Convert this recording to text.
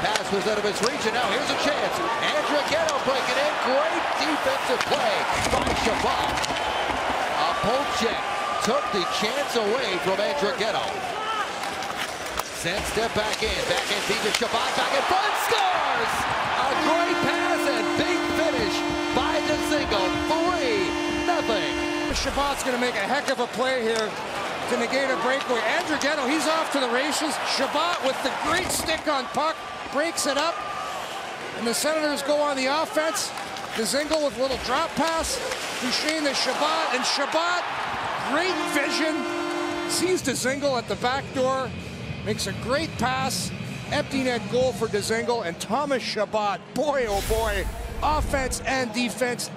Pass was out of his reach, and now here's a chance. Andrighetto breaking in. Great defensive play by Chabot. A poke check took the chance away from Andrighetto. Sent step back in, DJ Chabot, back in front, scores! A great pass and big finish by Dzingel. 3-0. Chabot's going to make a heck of a play here to negate a breakaway. Andrighetto, he's off to the races. Chabot with the great stick on puck, breaks it up. And the Senators go on the offense. Dzingel with a little drop pass. Duchene to Chabot, and Chabot, great vision. Sees Dzingel at the back door, makes a great pass. Empty net goal for Dzingel and Thomas Chabot. Boy, oh boy, offense and defense